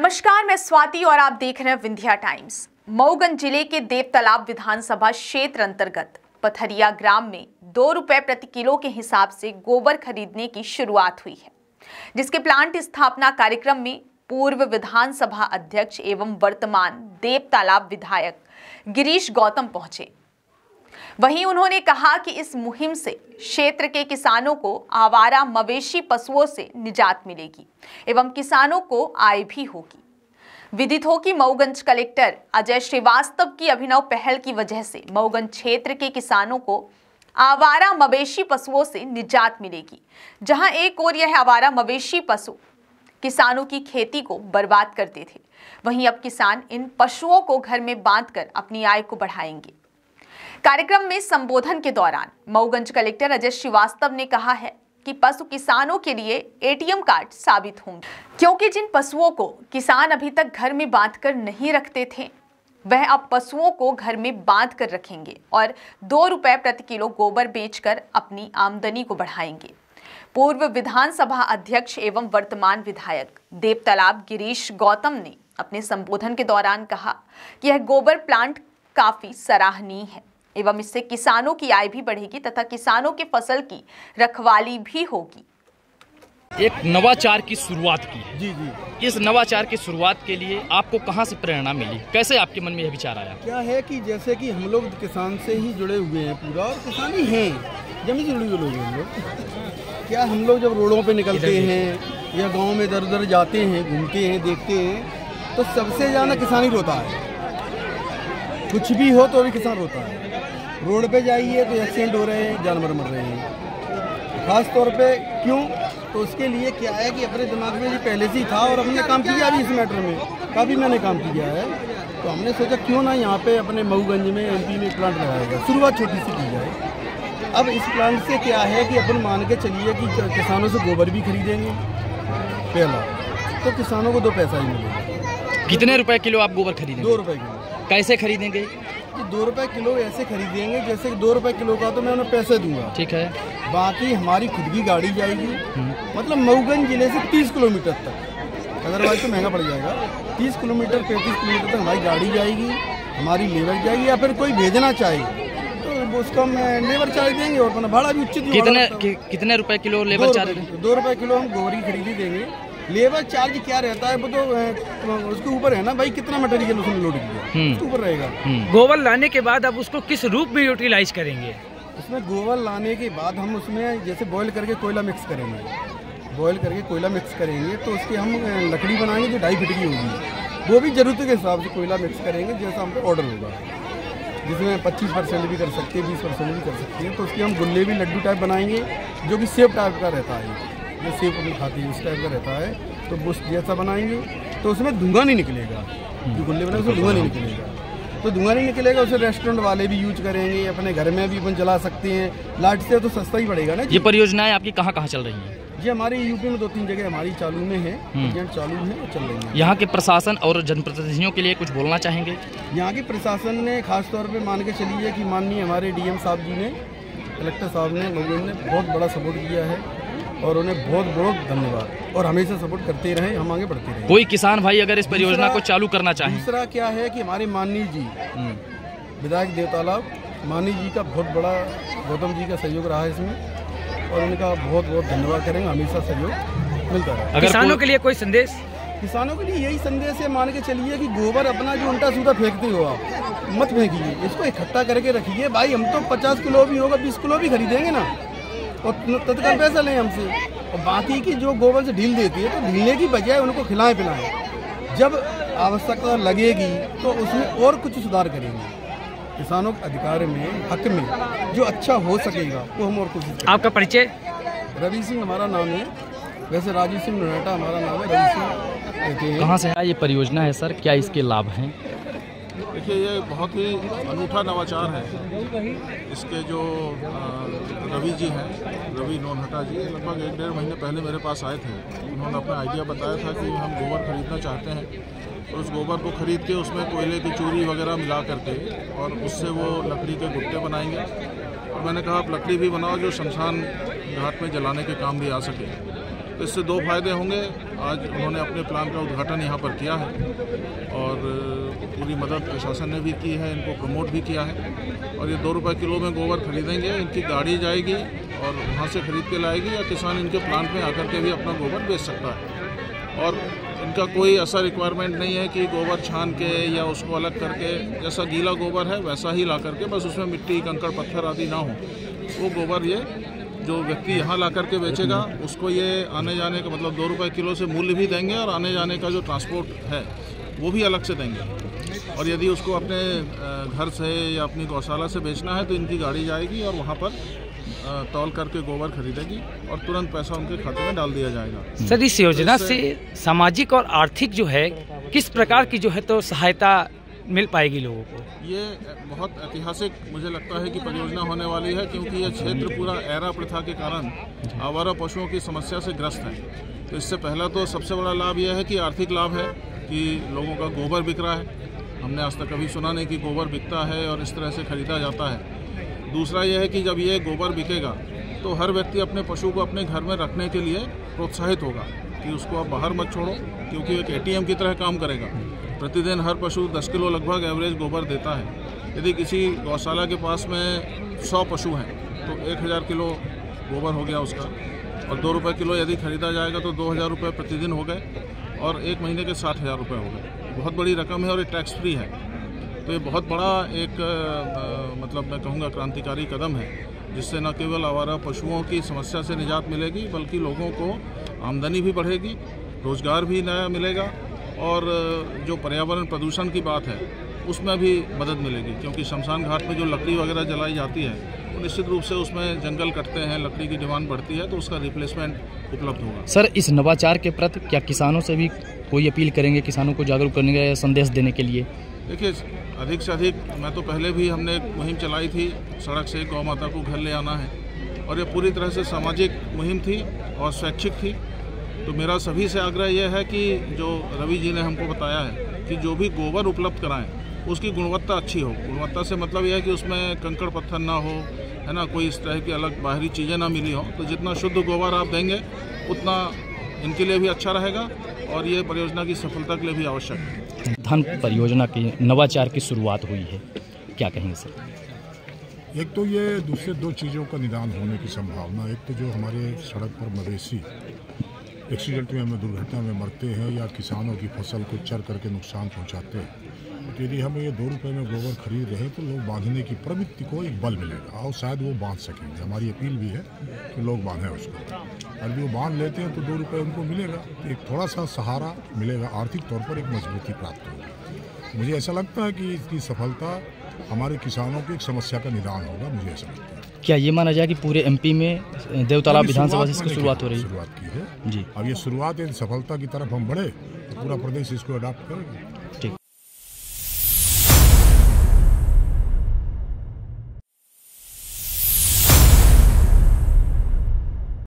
नमस्कार, मैं स्वाति और आप देख रहे हैं विंध्या टाइम्स। मऊगंज जिले के देव तालाब विधानसभा क्षेत्र अंतर्गत पथरिया ग्राम में 2 रुपये प्रति किलो के हिसाब से गोबर खरीदने की शुरुआत हुई है, जिसके प्लांट स्थापना कार्यक्रम में पूर्व विधानसभा अध्यक्ष एवं वर्तमान देव तालाब विधायक गिरीश गौतम पहुंचे। वहीं उन्होंने कहा कि इस मुहिम से क्षेत्र के किसानों को आवारा मवेशी पशुओं से निजात मिलेगी एवं किसानों को आय भी होगी। विदित हो कि मऊगंज कलेक्टर अजय श्रीवास्तव की अभिनव पहल की वजह से मऊगंज क्षेत्र के किसानों को आवारा मवेशी पशुओं से निजात मिलेगी, जहां एक ओर यह आवारा मवेशी पशु किसानों की खेती को बर्बाद करते थे, वहीं अब किसान इन पशुओं को घर में बांधकर अपनी आय को बढ़ाएंगे। कार्यक्रम में संबोधन के दौरान मऊगंज कलेक्टर अजय श्रीवास्तव ने कहा है कि पशु किसानों के लिए एटीएम कार्ड साबित होंगे, क्योंकि जिन पशुओं को किसान अभी तक घर में बांधकर नहीं रखते थे, वह अब पशुओं को घर में बांध कर रखेंगे और 2 रुपये प्रति किलो गोबर बेचकर अपनी आमदनी को बढ़ाएंगे। पूर्व विधानसभा अध्यक्ष एवं वर्तमान विधायक देव तालाब गिरीश गौतम ने अपने संबोधन के दौरान कहा कि यह गोबर प्लांट काफी सराहनीय है एवं इससे किसानों की आय भी बढ़ेगी तथा किसानों के फसल की रखवाली भी होगी। एक नवाचार की शुरुआत की है। जी। इस नवाचार की शुरुआत के लिए आपको कहां से प्रेरणा मिली, कैसे आपके मन में यह विचार आया? क्या है कि जैसे कि हम लोग किसान से ही जुड़े हुए हैं पूरा, और किसान ही हैं, जमीन से जुड़े लोग हैं हम लोग। क्या हम लोग जब रोडों पे निकलते हैं या गाँव में इधर उधर जाते हैं, घूमते हैं, देखते हैं, तो सबसे ज्यादा किसान ही रोता है। कुछ भी हो तो भी किसान रोता है। रोड पे जाइए तो एक्सीडेंट हो रहे हैं, जानवर मर रहे हैं, खास तौर पे क्यों? तो उसके लिए क्या है कि अपने दिमाग में ये पहले से ही था और हमने काम किया भी इस मैटर में, काफ़ी मैंने काम किया है। तो हमने सोचा क्यों ना यहाँ पे अपने मऊगंज में MP में प्लांट लगाया जाए, शुरुआत छोटी सी की जाए। अब इस प्लांट से क्या है कि अपन मान के चलिए कि किसानों से गोबर भी खरीदेंगे पहला, तो किसानों को 2 पैसा ही मिलेगा। कितने रुपये किलो आप गोबर खरीदेंगे? 2 रुपये किलो। कैसे खरीदेंगे? 2 रुपये किलो ऐसे खरीदेंगे जैसे 2 रुपये किलो का तो मैं उन्हें पैसे दूंगा, ठीक है। बाकी हमारी खुद की गाड़ी जाएगी, मतलब मऊगंज जिले से 30 किलोमीटर तक, अदरवाइज तो महंगा पड़ जाएगा। 30 किलोमीटर 35 किलोमीटर तक हमारी गाड़ी जाएगी, हमारी लेबर जाएगी, या फिर कोई भेजना चाहिए तो उसका लेबर चार्ज देंगे और अपना भाड़ा भी उचित। कितने रुपए किलो लेबर चार्ज? 2 रुपये किलो हम गोबर की खरीदी देंगे। लेबर चार्ज क्या रहता है वो तो उसके ऊपर है ना भाई, कितना मटेरियल उसमें लोड किया उसके ऊपर रहेगा। गोबर लाने के बाद अब उसको किस रूप में यूटिलाइज करेंगे? उसमें गोबर लाने के बाद हम उसमें जैसे बॉईल करके कोयला मिक्स करेंगे, तो उसकी हम लकड़ी बनाएंगे जो 2.5 फीट की होगी, वो भी जरूरत के हिसाब से कोयला मिक्स करेंगे जैसा हमको ऑर्डर होगा, जिसमें 25% भी कर सकते हैं, 20% भी कर सकते हैं। तो उसके हम गुल्ले भी लड्डू टाइप बनाएंगे जो कि सेब टाइप का रहता है, जो सेब अपनी खाती है उस टाइप का रहता है, तो बुश जैसा बनाएंगे तो उसमें धुआं नहीं निकलेगा। जो गुल्ले बनाए उसमें धुआं नहीं निकलेगा, तो धुआं नहीं निकलेगा। उसे रेस्टोरेंट वाले भी यूज करेंगे, अपने घर में भी अपन जला सकते हैं, लाइट से तो सस्ता ही पड़ेगा ना। ये परियोजनाएं आपकी कहाँ कहाँ चल रही हैं? जी, हमारी यूपी में 2-3 जगह हमारी चालू में है, चल रही है। यहाँ के प्रशासन और जनप्रतिनिधियों के लिए कुछ बोलना चाहेंगे? यहाँ के प्रशासन ने खासतौर पर मान के चलिए कि माननीय हमारे DM साहब जी ने, कलेक्टर साहब ने, लोगों ने बहुत बड़ा सपोर्ट किया है और उन्हें बहुत बहुत धन्यवाद, और हमेशा सपोर्ट करते रहें, हम आगे बढ़ते रहें। कोई किसान भाई अगर इस परियोजना को चालू करना चाहे? दूसरा क्या है कि हमारे माननीय जी विधायक देव तालाब माननीय जी का बहुत बड़ा गौतम जी का सहयोग रहा है इसमें, और उनका बहुत बहुत धन्यवाद करेंगे, हमेशा सहयोग मिलता रहा। किसानों के लिए कोई संदेश? किसानों के लिए यही संदेश है, मान के चलिए कि गोबर अपना जो उल्टा सीधा फेंकते हो आप मत फेंकिए, इसको इकट्ठा करके रखिए। भाई हम तो 50 किलो भी होगा, 20 किलो भी खरीदेंगे ना, और तत्काल पैसा लें हमसे। और बाकी की जो गोबर से ढील देती है, तो ढीलने की बजाय उनको खिलाएं पिलाएं, जब आवश्यकता लगेगी तो उसमें और कुछ सुधार करेंगे। किसानों के अधिकार में, हक में जो अच्छा हो सकेगा वो हम और कोशिश करें। आपका परिचय? रवि सिंह हमारा नाम है, वैसे राजीव सिंह नराठा हमारा नाम है। रवि सिंह कहाँ से है? ये परियोजना है सर, क्या इसके लाभ हैं? देखिए, ये बहुत ही अनूठा नवाचार है। इसके जो रवि जी हैं, रवि नराठा जी, लगभग 1-1.5 महीने पहले मेरे पास आए थे। उन्होंने अपना आइडिया बताया था कि हम गोबर खरीदना चाहते हैं, और उस गोबर को खरीद के उसमें कोयले की चूरी वगैरह मिला करके और उससे वो लकड़ी के गुट्टे बनाएंगे। और मैंने कहा आप लकड़ी भी बनाओ जो शमशान घाट में जलाने के काम भी आ सके। तो इससे दो फायदे होंगे। आज उन्होंने अपने प्लान का उद्घाटन यहाँ पर किया है और पूरी मदद प्रशासन ने भी की है, इनको प्रमोट भी किया है। और ये ₹2 किलो में गोबर खरीदेंगे, इनकी गाड़ी जाएगी और वहाँ से खरीद के लाएगी या किसान इनके प्लांट में आकर के भी अपना गोबर बेच सकता है। और इनका कोई ऐसा रिक्वायरमेंट नहीं है कि गोबर छान के या उसको अलग करके, जैसा गीला गोबर है वैसा ही ला करके, बस उसमें मिट्टी कंकड़ पत्थर आदि ना हो। वो गोबर ये जो व्यक्ति यहाँ ला करके बेचेगा उसको ये आने जाने का मतलब ₹2 किलो से मूल्य भी देंगे और आने जाने का जो ट्रांसपोर्ट है वो भी अलग से देंगे। और यदि उसको अपने घर से या अपनी गौशाला से बेचना है तो इनकी गाड़ी जाएगी और वहाँ पर तौल करके गोबर खरीदेगी और तुरंत पैसा उनके खाते में डाल दिया जाएगा। सर, इस योजना से सामाजिक और आर्थिक जो है किस प्रकार की जो है तो सहायता मिल पाएगी लोगों को? ये बहुत ऐतिहासिक मुझे लगता है कि परियोजना होने वाली है, क्योंकि यह क्षेत्र पूरा ऐरा प्रथा के कारण आवारा पशुओं की समस्या से ग्रस्त है। तो इससे पहला तो सबसे बड़ा लाभ यह है कि आर्थिक लाभ है कि लोगों का गोबर बिक रहा है। हमने आज तक कभी सुना नहीं कि गोबर बिकता है और इस तरह से खरीदा जाता है। दूसरा यह है कि जब ये गोबर बिकेगा तो हर व्यक्ति अपने पशु को अपने घर में रखने के लिए प्रोत्साहित होगा कि उसको आप बाहर मत छोड़ो, क्योंकि एक ATM की तरह काम करेगा। प्रतिदिन हर पशु 10 किलो लगभग एवरेज गोबर देता है। यदि किसी गौशाला के पास में 100 पशु हैं तो 1000 किलो गोबर हो गया उसका, और ₹2 किलो यदि खरीदा जाएगा तो ₹2000 प्रतिदिन हो गए और एक महीने के 60,000 हो गए। बहुत बड़ी रकम है और ये टैक्स फ्री है। तो ये बहुत बड़ा एक मतलब मैं कहूँगा क्रांतिकारी कदम है, जिससे न केवल आवारा पशुओं की समस्या से निजात मिलेगी बल्कि लोगों को आमदनी भी बढ़ेगी, रोज़गार भी नया मिलेगा और जो पर्यावरण प्रदूषण की बात है उसमें भी मदद मिलेगी। क्योंकि शमशान घाट में जो लकड़ी वगैरह जलाई जाती है वो निश्चित रूप से उसमें जंगल कटते हैं, लकड़ी की डिमांड बढ़ती है, तो उसका रिप्लेसमेंट उपलब्ध होगा। सर, इस नवाचार के प्रति क्या किसानों से भी कोई अपील करेंगे, किसानों को जागरूक करने का या संदेश देने के लिए? देखिए, अधिक से अधिक मैं तो पहले भी हमने एक मुहिम चलाई थी, सड़क से गौ माता को घर ले आना है, और ये पूरी तरह से सामाजिक मुहिम थी और स्वैच्छिक थी। तो मेरा सभी से आग्रह यह है कि जो रवि जी ने हमको बताया है कि जो भी गोबर उपलब्ध कराएं उसकी गुणवत्ता अच्छी हो। गुणवत्ता से मतलब यह है कि उसमें कंकड़ पत्थर ना हो, है ना, कोई इस तरह की अलग बाहरी चीज़ें ना मिली हो। तो जितना शुद्ध गोबर आप देंगे उतना इनके लिए भी अच्छा रहेगा और ये परियोजना की सफलता के लिए भी आवश्यक है। धन परियोजना की नवाचार की शुरुआत हुई है, क्या कहेंगे सर? एक तो ये दूसरे दो चीज़ों का निदान होने की संभावना, एक तो जो हमारे सड़क पर मवेशी एक्सीडेंट में हमें दुर्घटना में मरते हैं या किसानों की फसल को चर करके नुकसान पहुंचाते हैं, तो यदि हम ये ₹2 में गोबर खरीद रहे हैं तो लोग बांधने की प्रवृत्ति को एक बल मिलेगा और शायद वो बांध सकेंगे। हमारी अपील भी है कि लोग बांधें उसको, और जो बांध लेते हैं तो ₹2 उनको मिलेगा, तो एक थोड़ा सा सहारा मिलेगा, आर्थिक तौर पर एक मजबूती प्राप्त होगी। मुझे ऐसा लगता है कि इसकी सफलता हमारे किसानों की एक समस्या का निदान होगा, मुझे ऐसा लगता है। क्या ये माना जाए कि पूरे MP में देव तालाब विधानसभा से इसकी शुरुआत हो रही है? शुरुआत की है जी। अब ये शुरुआत है, सफलता की तरफ हम बढ़े तो पूरा प्रदेश इसको अडॉप्ट करेगा। ठीक।